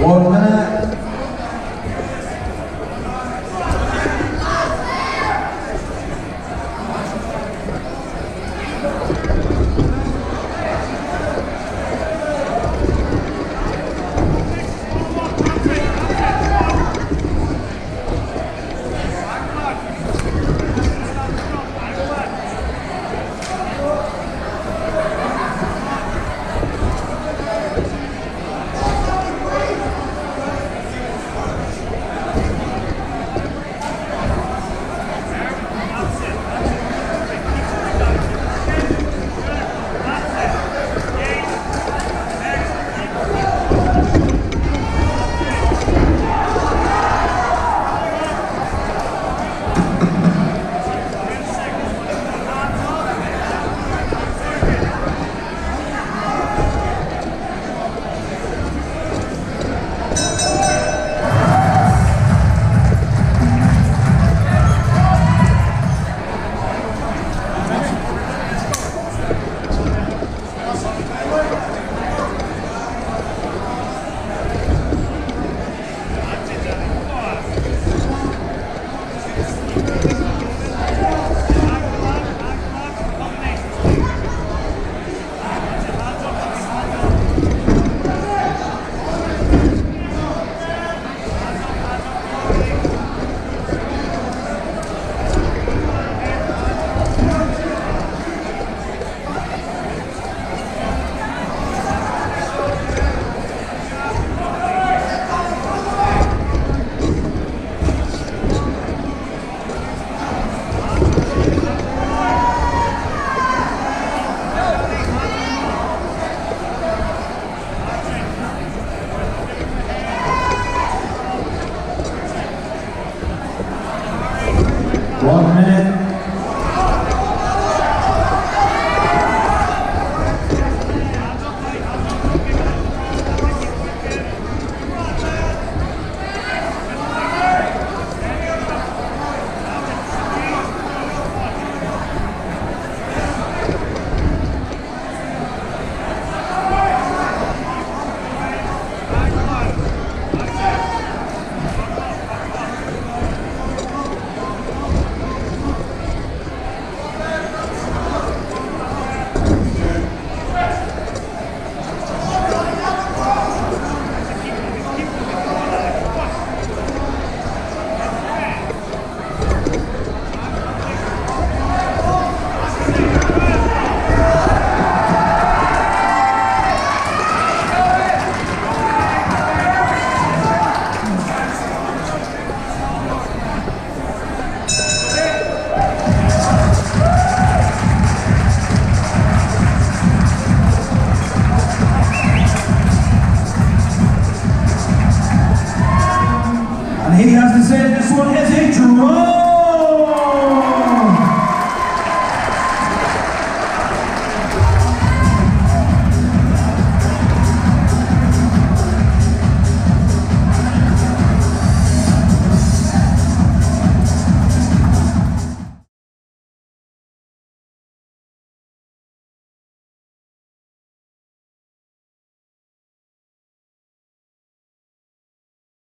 1 minute. He has to say this one is a draw.